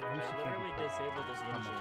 literally disabled this engine.